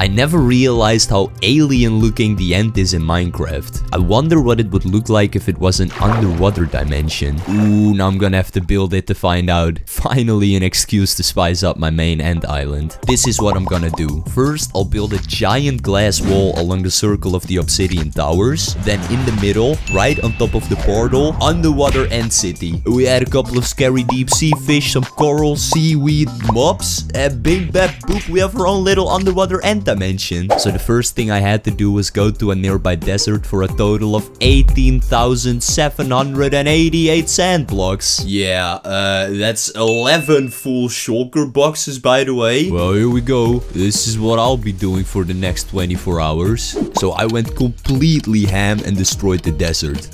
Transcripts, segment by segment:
I never realized how alien-looking the end is in Minecraft. I wonder what it would look like if it was an underwater dimension. Ooh, now I'm gonna have to build it to find out. Finally, an excuse to spice up my main end island. This is what I'm gonna do. First, I'll build a giant glass wall along the circle of the obsidian towers. Then in the middle, right on top of the portal, underwater end city. We had a couple of scary deep sea fish, some coral, seaweed, mobs, and big bad poop. We have our own little underwater end dimension. So the first thing I had to do was go to a nearby desert for a total of 18,788 sand blocks. Yeah, that's 11 full shulker boxes, by the way. Well, here we go. This is what I'll be doing for the next 24 hours. So I went completely ham and destroyed the desert.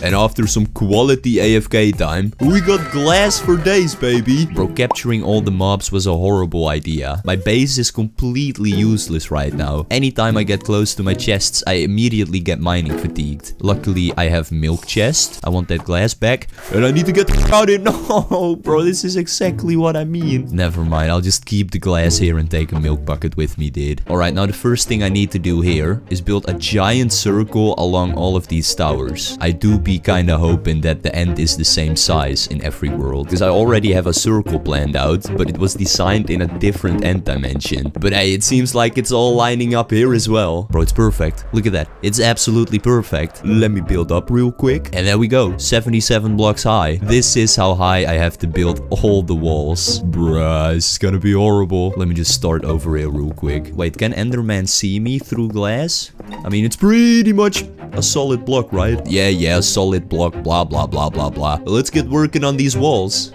And after some quality AFK time, we got glass for days, baby. Bro, capturing all the mobs was a horrible idea. My base is completely useless right now. Anytime I get close to my chests, I immediately get mining fatigued. Luckily, I have milk chest. I want that glass back. And I need to get out of it. No, bro, this is exactly what I mean. Never mind, I'll just keep the glass here and take a milk bucket with me, dude. Alright, now the first thing I need to do here is build a giant circle along all of these towers. I do be kind of hoping that the end is the same size in every world, because I already have a circle planned out, but it was designed in a different end dimension. But hey, it seems like it's all lining up here as well. Bro, it's perfect. Look at that. It's absolutely perfect. Let me build up real quick. And there we go. 77 blocks high. This is how high I have to build all the walls. Bruh, this is gonna be horrible. Let me just start over here real quick. Wait, can Enderman see me through glass? I mean, it's pretty much a solid block, right? Yeah, solid block, blah, blah, blah, blah, blah. Let's get working on these walls.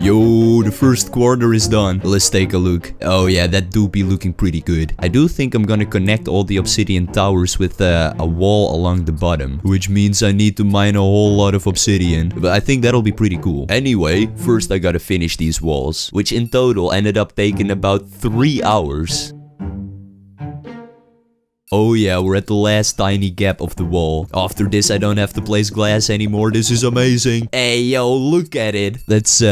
Yo, the first quarter is done. Let's take a look. Oh yeah, that do be looking pretty good. I do think I'm gonna connect all the obsidian towers with a wall along the bottom, which means I need to mine a whole lot of obsidian. But I think that'll be pretty cool. Anyway, first I gotta finish these walls, which in total ended up taking about 3 hours. Oh yeah, we're at the last tiny gap of the wall. After this, I don't have to place glass anymore. This is amazing. Hey, yo, look at it. That's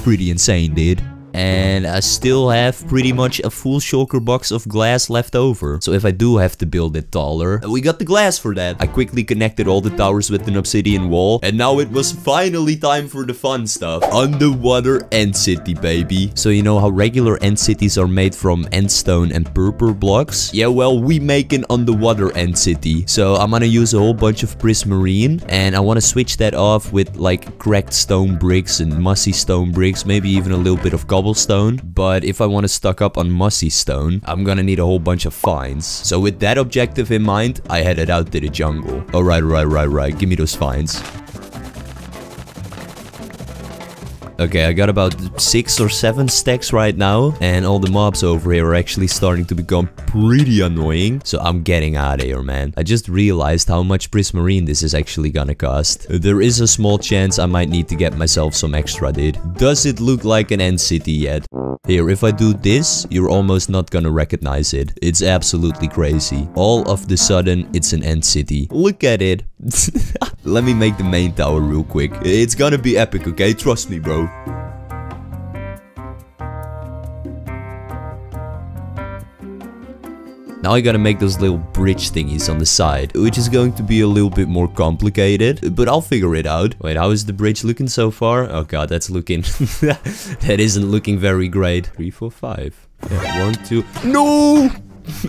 pretty insane, dude. And I still have pretty much a full shulker box of glass left over. So if I do have to build it taller, we got the glass for that. I quickly connected all the towers with an obsidian wall. And now it was finally time for the fun stuff. Underwater end city, baby. So you know how regular end cities are made from end stone and purple blocks? Yeah, well, we make an underwater end city. So I'm gonna use a whole bunch of prismarine. And I wanna switch that off with like cracked stone bricks and mossy stone bricks. Maybe even a little bit of cobble. Stone, but if I want to stock up on mossy stone, I'm gonna need a whole bunch of vines. So with that objective in mind, I headed out to the jungle. Alright, give me those vines. Okay, I got about 6 or 7 stacks right now, and all the mobs over here are actually starting to become pretty annoying, so I'm getting out of here, man. I just realized how much prismarine this is actually gonna cost. There is a small chance I might need to get myself some extra, dude. Does it look like an end city yet? Here, if I do this, you're almost not gonna recognize it. It's absolutely crazy. All of the sudden, it's an end city. Look at it. Let me make the main tower real quick. It's gonna be epic, okay? Trust me, bro. Now I gotta make those little bridge thingies on the side, which is going to be a little bit more complicated, but I'll figure it out. Wait, how is the bridge looking so far? Oh god, that's looking... that isn't looking very great. 3, 4, 5. Yeah, 1, 2... No!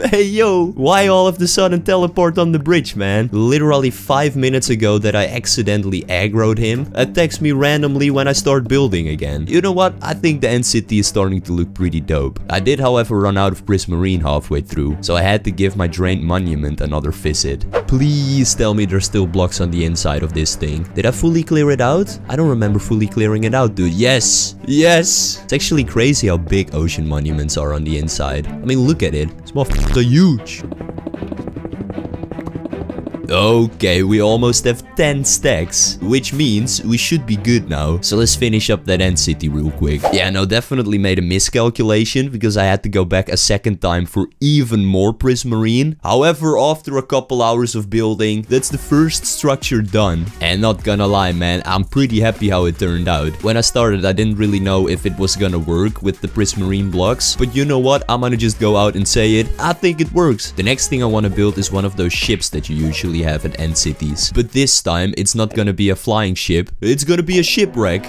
Hey, yo, why all of the sudden teleport on the bridge, man? Literally 5 minutes ago that I accidentally aggroed him, attacks me randomly when I start building again. You know what? I think the end city is starting to look pretty dope. I did, however, run out of prismarine halfway through, so I had to give my drained monument another visit. Please tell me there's still blocks on the inside of this thing. Did I fully clear it out? I don't remember fully clearing it out, dude. Yes! Yes! It's actually crazy how big ocean monuments are on the inside. I mean, look at it. It's more huge. Okay, we almost have 10 stacks, which means we should be good now. So let's finish up that end city real quick. Yeah, no, definitely made a miscalculation because I had to go back a second time for even more prismarine. However, after a couple hours of building, that's the first structure done. And not gonna lie, man, I'm pretty happy how it turned out. When I started, I didn't really know if it was gonna work with the prismarine blocks. But you know what? I'm gonna just go out and say it. I think it works. The next thing I wanna build is one of those ships that you usually have at end cities. But this time, it's not gonna be a flying ship. It's gonna be a shipwreck.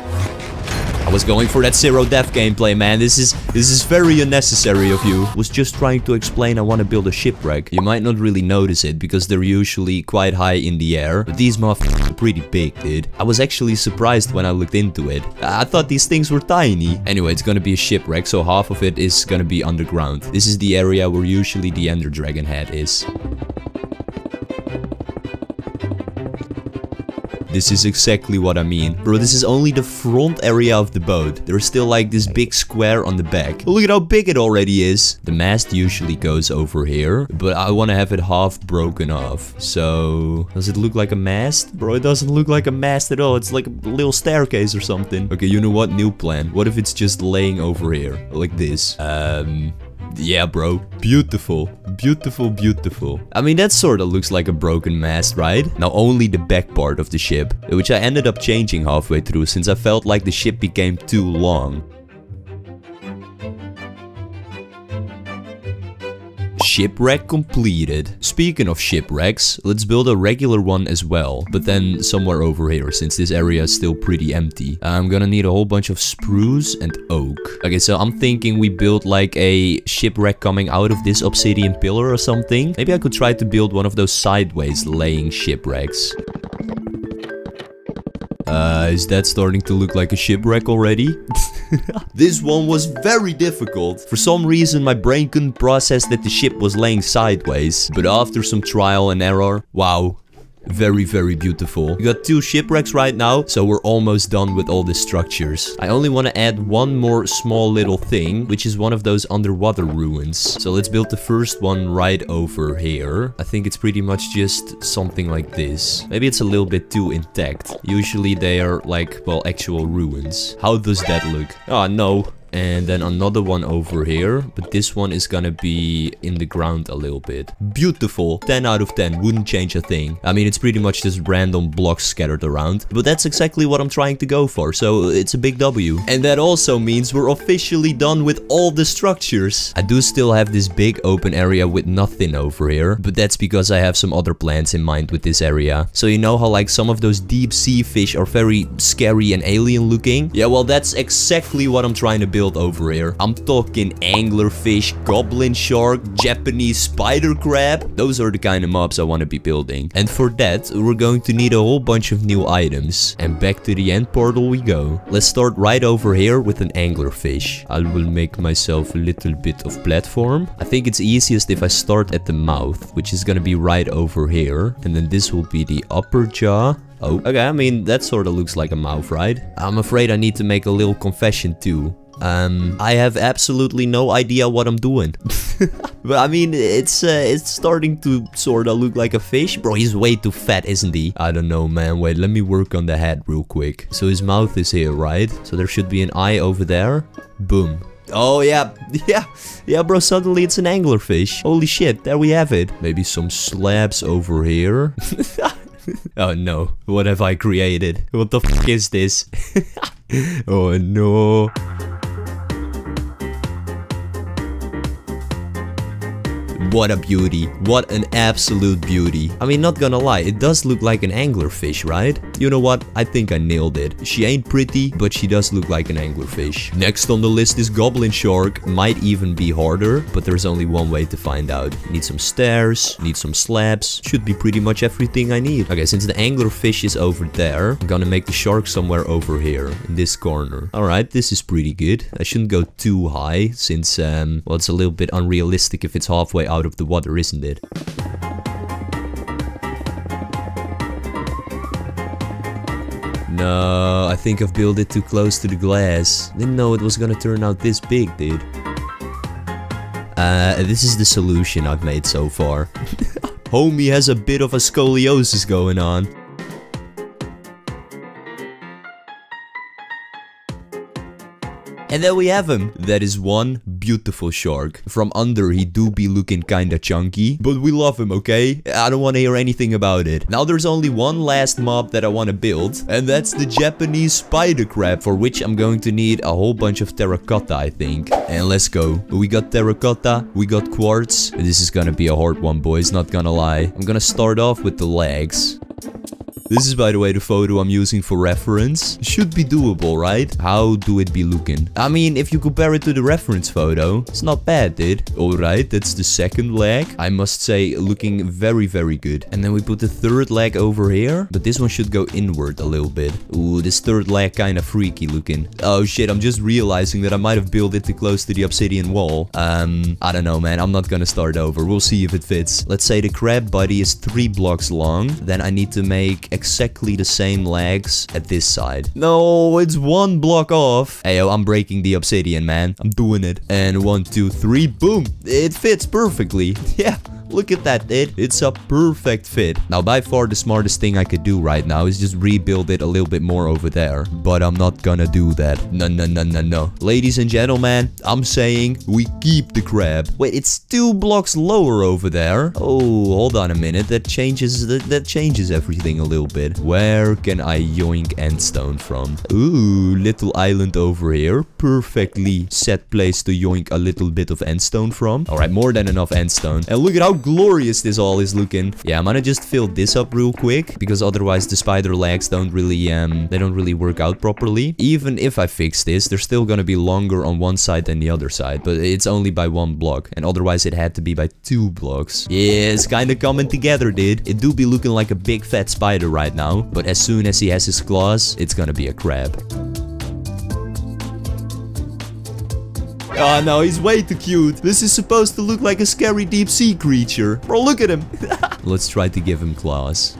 I was going for that zero death gameplay, man. This is very unnecessary of you. Was just trying to explain I want to build a shipwreck. You might not really notice it because they're usually quite high in the air. But these motherfuckers are pretty big, dude. I was actually surprised when I looked into it. I thought these things were tiny. Anyway, it's gonna be a shipwreck, so half of it is gonna be underground. This is the area where usually the Ender Dragon head is. This is exactly what I mean. Bro, this is only the front area of the boat. There's still like this big square on the back. Look at how big it already is. The mast usually goes over here, but I want to have it half broken off. So, does it look like a mast? Bro, it doesn't look like a mast at all. It's like a little staircase or something. Okay, you know what? New plan. What if it's just laying over here? Like this. Yeah, bro. Beautiful. Beautiful, beautiful. I mean, that sort of looks like a broken mast, right? Now, only the back part of the ship, which I ended up changing halfway through since I felt like the ship became too long. Shipwreck completed. Speaking of shipwrecks, let's build a regular one as well. But then somewhere over here, since this area is still pretty empty. I'm gonna need a whole bunch of spruce and oak. Okay, so I'm thinking we build like a shipwreck coming out of this obsidian pillar or something. Maybe I could try to build one of those sideways laying shipwrecks. Is that starting to look like a shipwreck already? This one was very difficult. For some reason, my brain couldn't process that the ship was laying sideways. But after some trial and error, wow. Very, very beautiful. We got 2 shipwrecks right now, so we're almost done with all the structures. I only want to add one more small little thing, which is one of those underwater ruins. So let's build the first one right over here. I think it's pretty much just something like this. Maybe it's a little bit too intact. Usually they are like, well, actual ruins. How does that look? Oh, no. And then another one over here. But this one is gonna be in the ground a little bit. Beautiful. 10 out of 10. Wouldn't change a thing. I mean, it's pretty much just random blocks scattered around. But that's exactly what I'm trying to go for. So it's a big W. And that also means we're officially done with all the structures. I do still have this big open area with nothing over here. But that's because I have some other plans in mind with this area. So you know how like some of those deep sea fish are very scary and alien looking? Yeah, well, that's exactly what I'm trying to build over here. I'm talking anglerfish, goblin shark, Japanese spider crab. Those are the kind of mobs I want to be building. And for that, we're going to need a whole bunch of new items. And back to the end portal we go. Let's start right over here with an anglerfish. I will make myself a little bit of platform. I think it's easiest if I start at the mouth, which is going to be right over here. And then this will be the upper jaw. Oh, okay. I mean, that sort of looks like a mouth, right? I'm afraid I need to make a little confession too. I have absolutely no idea what I'm doing. But I mean, it's starting to sort of look like a fish. Bro, he's way too fat, isn't he? I don't know, man. Wait, let me work on the head real quick. So his mouth is here, right? So there should be an eye over there. Boom. Oh, yeah. Yeah, bro. Suddenly it's an anglerfish. Holy shit. There we have it. Maybe some slabs over here. Oh, no. What have I created? What the f*** is this? Oh, no. What a beauty. What an absolute beauty. I mean, not gonna lie, it does look like an anglerfish, right? You know what? I think I nailed it. She ain't pretty, but she does look like an anglerfish. Next on the list is goblin shark. Might even be harder, but there's only one way to find out. Need some stairs, need some slabs. Should be pretty much everything I need. Okay, since the anglerfish is over there, I'm gonna make the shark somewhere over here, in this corner. Alright, this is pretty good. I shouldn't go too high, since, well, it's a little bit unrealistic if it's halfway out of the water, isn't it? No, I think I've built it too close to the glass. Didn't know it was gonna turn out this big, dude. This is the solution I've made so far. Homie has a bit of a scoliosis going on. And there we have him. That is one beautiful shark. From under, he do be looking kinda chunky, but we love him, okay? I don't wanna hear anything about it. Now there's only one last mob that I wanna build, and that's the Japanese spider crab, for which I'm going to need a whole bunch of terracotta, I think. And let's go. We got terracotta, we got quartz. This is gonna be a hard one, boys, not gonna lie. I'm gonna start off with the legs. This is, by the way, the photo I'm using for reference. Should be doable, right? How do it be looking? I mean, if you compare it to the reference photo, it's not bad, dude. Alright, that's the second leg. I must say, looking very, very good. And then we put the third leg over here. But this one should go inward a little bit. Ooh, this third leg kind of freaky looking. Oh shit, I'm just realizing that I might have built it too close to the obsidian wall. I don't know, man. I'm not gonna start over. We'll see if it fits. Let's say the crab body is 3 blocks long. Then I need to make exactly the same legs at this side. No, it's 1 block off. Hey, yo, I'm breaking the obsidian, man. I'm doing it. And 1, 2, 3, boom. It fits perfectly. Yeah. Look at that, dude. It's a perfect fit. Now, by far, the smartest thing I could do right now is just rebuild it a little bit more over there. But I'm not gonna do that. No, no, no, no, no. Ladies and gentlemen, I'm saying we keep the crab. Wait, it's 2 blocks lower over there. Oh, hold on a minute. That changes everything a little bit. Where can I yoink endstone from? Ooh, little island over here. Perfectly set place to yoink a little bit of endstone from. All right, more than enough endstone. And look at how glorious this all is looking. Yeah, I'm gonna just fill this up real quick, because otherwise the spider legs don't really work out properly. Even if I fix this, they're still gonna be longer on one side than the other side, but it's only by 1 block, and otherwise it had to be by 2 blocks. Yeah, it's kinda coming together, dude. It do be looking like a big fat spider right now, but as soon as he has his claws, it's gonna be a crab. Oh no, he's way too cute. This is supposed to look like a scary deep sea creature. Bro, look at him. Let's try to give him claws.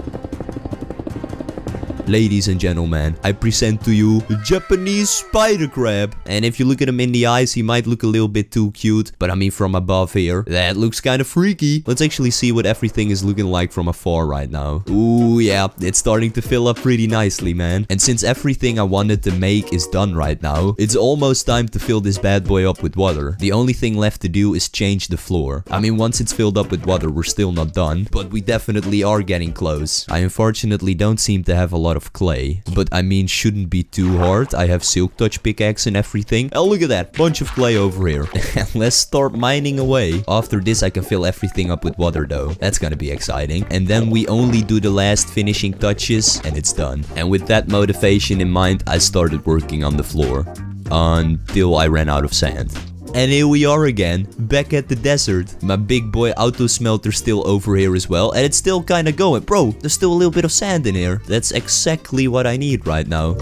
Ladies and gentlemen, I present to you the Japanese spider crab. And if you look at him in the eyes, he might look a little bit too cute. But I mean, from above here, that looks kind of freaky. Let's actually see what everything is looking like from afar right now. Ooh, yeah, it's starting to fill up pretty nicely, man. And since everything I wanted to make is done right now, it's almost time to fill this bad boy up with water. The only thing left to do is change the floor. I mean, once it's filled up with water, we're still not done. But we definitely are getting close. I unfortunately don't seem to have a lot of clay, but I mean, shouldn't be too hard. I have silk touch pickaxe and everything. Oh, look at that, bunch of clay over here. Let's start mining away. After this, I can fill everything up with water, though. That's gonna be exciting. And then we only do the last finishing touches, and it's done. And with that motivation in mind, I started working on the floor until I ran out of sand. And here we are again, back at the desert. My big boy auto smelter still over here as well. And it's still kind of going. Bro, there's still a little bit of sand in here. That's exactly what I need right now.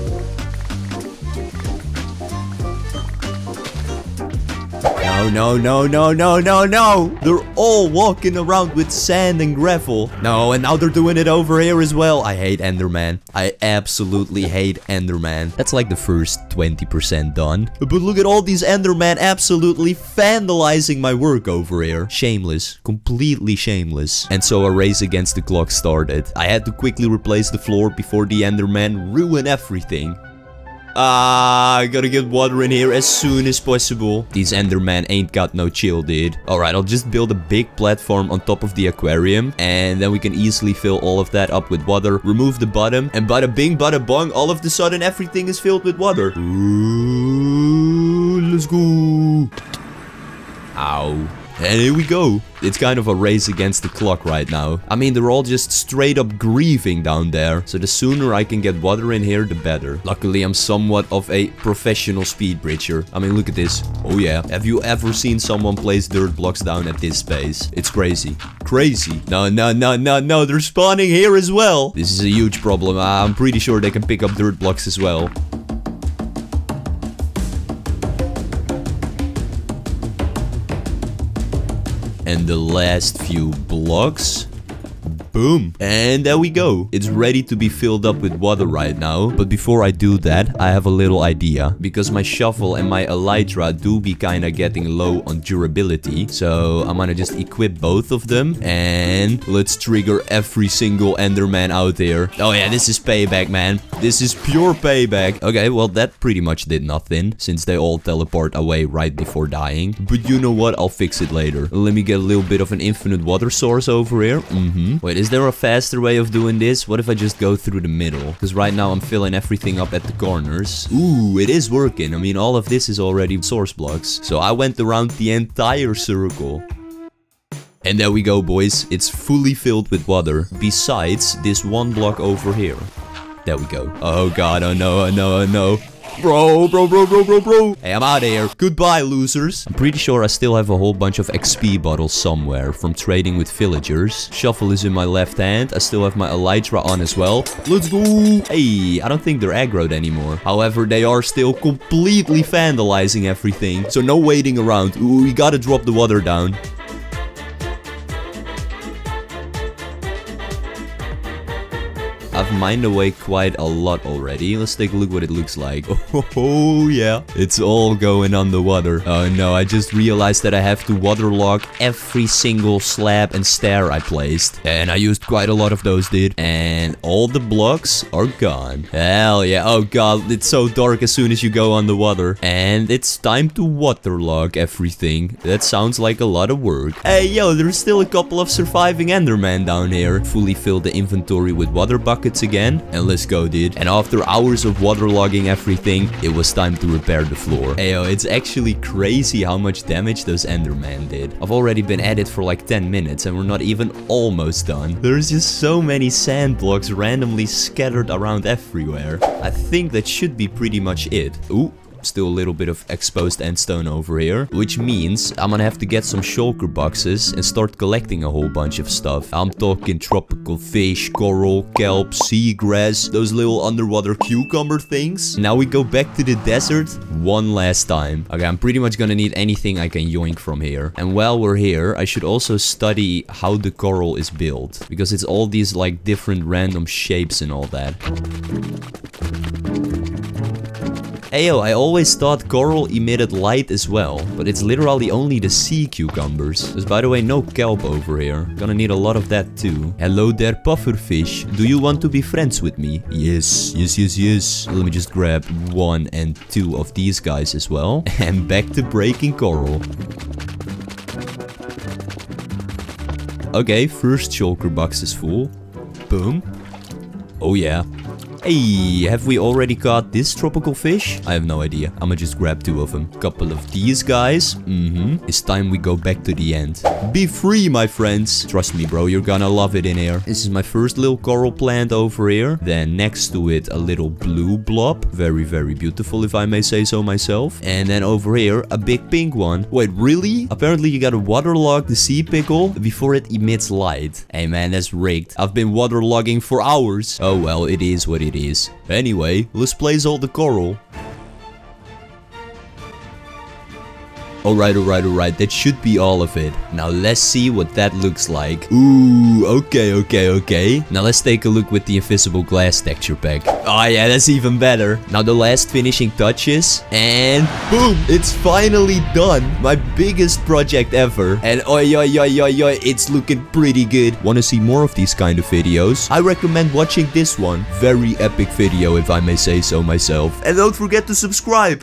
No, no, no, no, no, no. They're all walking around with sand and gravel. No, and now they're doing it over here as well. I hate Enderman. I absolutely hate Enderman. That's like the first 20% done. But look at all these Enderman absolutely vandalizing my work over here. Shameless. Completely shameless. And so a race against the clock started. I had to quickly replace the floor before the Enderman ruined everything. Ah, I gotta get water in here as soon as possible. These Endermen ain't got no chill, dude. Alright, I'll just build a big platform on top of the aquarium. And then we can easily fill all of that up with water. Remove the bottom. And bada bing, bada bong, all of the sudden everything is filled with water. Ooh, let's go. Ow. And here we go. It's kind of a race against the clock right now. I mean, they're all just straight up grieving down there. So the sooner I can get water in here, the better. Luckily, I'm somewhat of a professional speed bridger. I mean, look at this. Oh yeah. Have you ever seen someone place dirt blocks down at this space? It's crazy. Crazy. No, no, no, no, no. They're spawning here as well. This is a huge problem. I'm pretty sure they can pick up dirt blocks as well. And the last few blocks. Boom. And there we go. It's ready to be filled up with water right now. But before I do that, I have a little idea. Because my shovel and my elytra do be kind of getting low on durability. So I'm gonna just equip both of them. And let's trigger every single Enderman out there. Oh yeah, this is payback, man. This is pure payback. Okay, well, that pretty much did nothing. Since they all teleport away right before dying. But you know what? I'll fix it later. Let me get a little bit of an infinite water source over here. Wait, is there a faster way of doing this? What if I just go through the middle? Because right now I'm filling everything up at the corners. Ooh, it is working. I mean, all of this is already source blocks. So I went around the entire circle. And there we go, boys. It's fully filled with water. Besides this one block over here. There we go. Oh god, oh no, oh no, oh no. Bro. Hey, I'm out of here. Goodbye, losers. I'm pretty sure I still have a whole bunch of XP bottles somewhere from trading with villagers. Shovel is in my left hand. I still have my elytra on as well. Let's go. Hey, I don't think they're aggroed anymore. However, they are still completely vandalizing everything. So no waiting around. Ooh, we gotta drop the water down. I've mined away quite a lot already. Let's take a look what it looks like. Oh, yeah. It's all going underwater. Oh, no. I just realized that I have to waterlog every single slab and stair I placed. And I used quite a lot of those, dude. And all the blocks are gone. Hell, yeah. Oh, God. It's so dark as soon as you go underwater. And it's time to waterlog everything. That sounds like a lot of work. Hey, yo. There's still a couple of surviving Endermen down here. Fully fill the inventory with water buckets again, and let's go, dude. And after hours of waterlogging everything, it was time to repair the floor. Ayo, it's actually crazy how much damage those Endermen did. I've already been at it for like 10 minutes and we're not even almost done. There's just so many sand blocks randomly scattered around everywhere. I think that should be pretty much it. Ooh. Still a little bit of exposed end stone over here, which means I'm gonna have to get some shulker boxes and start collecting a whole bunch of stuff. I'm talking tropical fish, coral, kelp, seagrass, those little underwater cucumber things. Now we go back to the desert one last time. Okay, I'm pretty much gonna need anything I can yoink from here. And while we're here, I should also study how the coral is built, because it's all these like different random shapes and all that. Ayo, I always thought coral emitted light as well, but it's literally only the sea cucumbers. There's, by the way, no kelp over here. Gonna need a lot of that too. Hello there, pufferfish. Do you want to be friends with me? Yes. Let me just grab 1 and 2 of these guys as well. And back to breaking coral. Okay, first shulker box is full. Boom. Oh yeah. Hey, have we already caught this tropical fish? I have no idea. I'm gonna just grab 2 of them. Couple of these guys. It's time we go back to the end. Be free, my friends. Trust me, bro. You're gonna love it in here. This is my first little coral plant over here. Then next to it, a little blue blob. Very, very beautiful, if I may say so myself. And then over here, a big pink one. Wait, really? Apparently, you gotta waterlog the sea pickle before it emits light. Hey, man, that's rigged. I've been waterlogging for hours. Oh, well, it is what it is. Anyway, let's place all the coral. Alright. That should be all of it. Now, let's see what that looks like. Ooh, okay. Now, let's take a look with the invisible glass texture pack. Oh, yeah, that's even better. Now, the last finishing touches. And boom, it's finally done. My biggest project ever. And oi, it's looking pretty good. Want to see more of these kind of videos? I recommend watching this one. Very epic video, if I may say so myself. And don't forget to subscribe.